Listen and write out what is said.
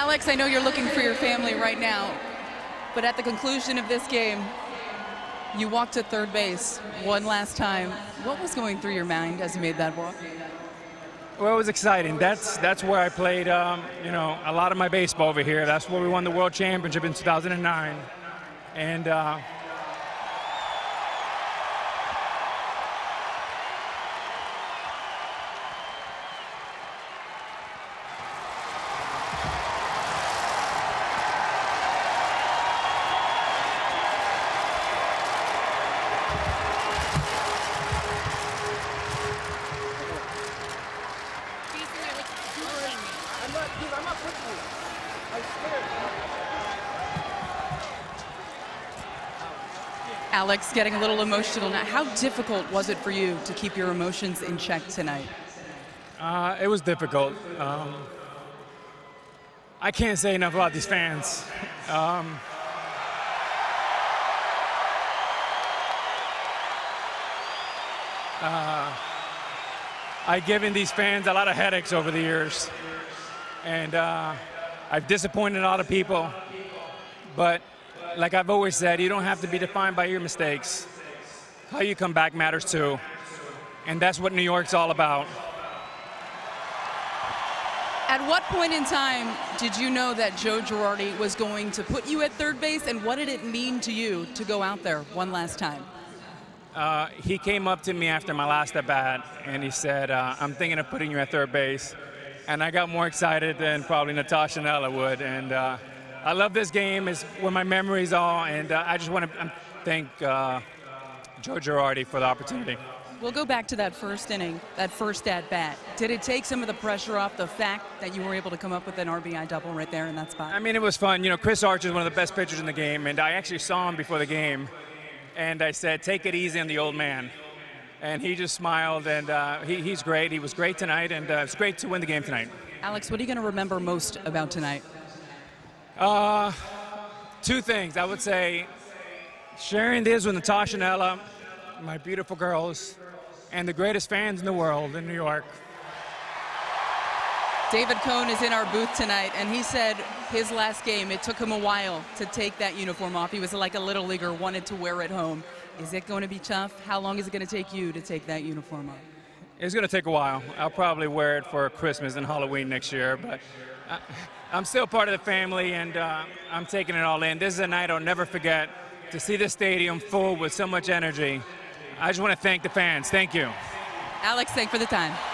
Alex, I know you're looking for your family right now, but at the conclusion of this game, you walked to third base one last time. What was going through your mind as you made that walk? Well, it was exciting. That's where I played, you know, a lot of my baseball over here. That's where we won the World Championship in 2009. And Alex, getting a little emotional now. How difficult was it for you to keep your emotions in check tonight? It was difficult. I can't say enough about these fans. I've given these fans a lot of headaches over the years, and I've disappointed a lot of people, but like I've always said, you don't have to be defined by your mistakes. How you come back matters too. And that's what New York's all about. At what point in time did you know that Joe Girardi was going to put you at third base, and what did it mean to you to go out there one last time? He came up to me after my last at-bat, and he said, I'm thinking of putting you at third base. And I got more excited than probably Natasha and Ella would. And I love this game. It's where my memories are, and I just want to thank Joe Girardi for the opportunity. We'll go back to that first inning, that first at-bat. Did it take some of the pressure off the fact that you were able to come up with an RBI double right there in that spot? I mean, it was fun. You know, Chris Archer is one of the best pitchers in the game, and I actually saw him before the game, and I said, take it easy on the old man. And he just smiled, and he's great. He was great tonight, and it's great to win the game tonight. Alex, what are you going to remember most about tonight? Two things I would say: sharing this with Natasha and Ella, my beautiful girls, and the greatest fans in the world in New York. David Cone is in our booth tonight, and he said his last game, it took him a while to take that uniform off. He was like a little leaguer, wanted to wear it home. Is it going to be tough? How long is it going to take you to take that uniform off? It's going to take a while. I'll probably wear it for Christmas and Halloween next year, but I'm still part of the family, and I'm taking it all in. This is a night I'll never forget, to see this stadium full with so much energy. I just want to thank the fans. Thank you. Alex, thanks for the time.